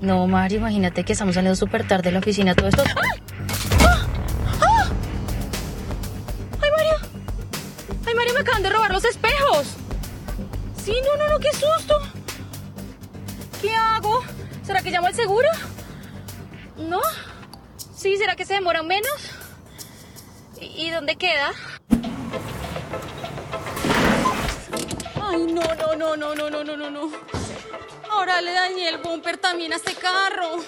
No, Mario, imagínate que estamos saliendo súper tarde de la oficina, todo esto... ¡Ah! ¡Ah! ¡Ah! ¡Ay, Mario! ¡Ay, Mario, me acaban de robar los espejos! Sí, no, qué susto. ¿Qué hago? ¿Será que llamo al seguro? ¿No? Sí, ¿será que se demora menos? ¿Y dónde queda? Ay, no. Ahora le dañé el bumper también a este carro.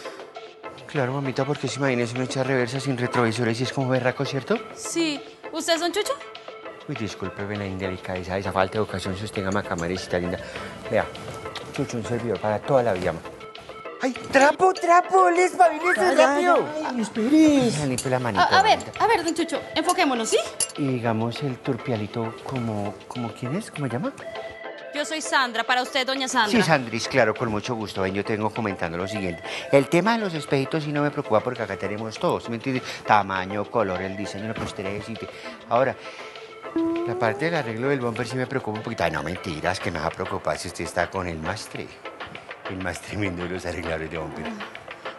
Claro, mamita, porque se imagínese una echa reversa sin retrovisores y es como berraco, ¿cierto? Sí. ¿Ustedes son Chucho? Uy, discúlpeme la indelicadeza, esa falta de vocación, sosténgame acá, Marecita linda. Vea, Chucho, un servidor para toda la vida, ma. ¡Ay, trapo! ¡Les babiles rápido! ¡Ay, esperes! La manito, a ver, don Chucho, enfoquémonos, ¿sí? Y digamos el turpialito como ¿quién es? ¿Cómo se llama? Yo soy Sandra, para usted, doña Sandra. Sí, Sandris, claro, con mucho gusto. Ven, yo tengo comentando lo siguiente. El tema de los espejitos sí no me preocupa porque acá tenemos todos, ¿me entiendes? Tamaño, color, el diseño, lo que usted necesite. Ahora... la parte del arreglo del bumper sí me preocupa un poquito. Ay, no, mentiras, que me va a preocupar si usted está con el mastre. El más tremendo de los arregladores de bumper.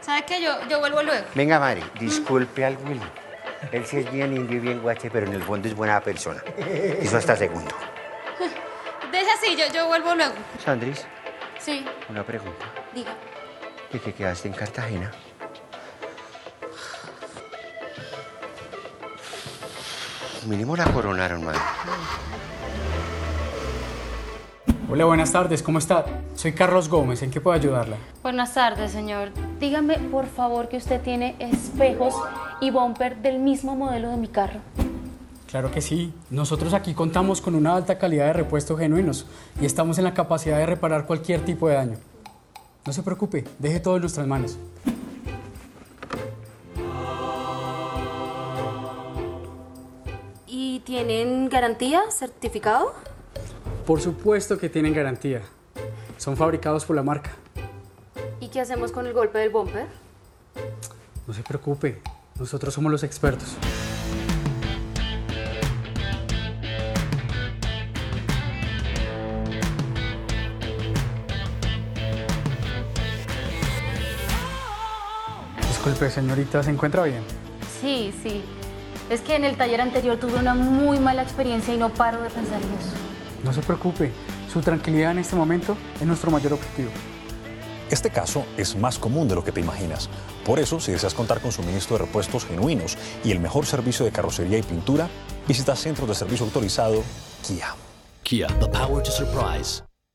¿Sabe qué? Yo vuelvo luego. Venga, madre, disculpe al Willy. Él sí es bien indio y bien guache, pero en el fondo es buena persona. Eso hasta segundo. Deja así, yo vuelvo luego. Sandris. Sí. Una pregunta. Diga. ¿De qué quedaste en Cartagena? Mínimo la coronaron, madre. Hola, buenas tardes, ¿cómo está? Soy Carlos Gómez, ¿en qué puedo ayudarla? Buenas tardes, señor. Dígame, por favor, que usted tiene espejos y bumper del mismo modelo de mi carro. Claro que sí. Nosotros aquí contamos con una alta calidad de repuestos genuinos y estamos en la capacidad de reparar cualquier tipo de daño. No se preocupe, deje todo en nuestras manos. ¿Tienen garantía, certificado? Por supuesto que tienen garantía. Son fabricados por la marca. ¿Y qué hacemos con el golpe del bumper? No se preocupe, nosotros somos los expertos. Disculpe, señorita, ¿se encuentra bien? Sí. Es que en el taller anterior tuve una muy mala experiencia y no paro de pensar en eso. No se preocupe, su tranquilidad en este momento es nuestro mayor objetivo. Este caso es más común de lo que te imaginas. Por eso, si deseas contar con suministro de repuestos genuinos y el mejor servicio de carrocería y pintura, visita centros de servicio autorizado Kia. Kia, the power to surprise.